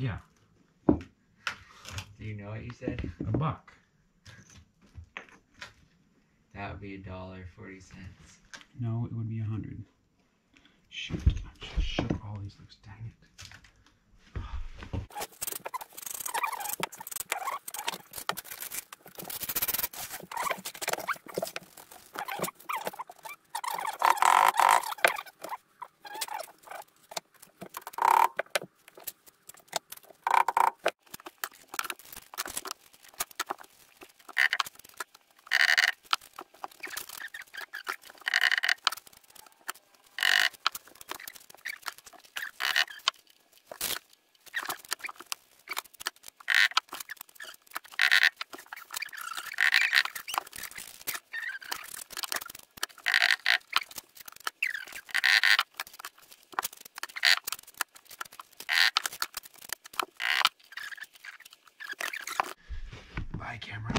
Yeah. Do you know what you said? $1. That would be $1.40. No, it would be 100. Shoot, I just shook all these loose. Dang it. Camera.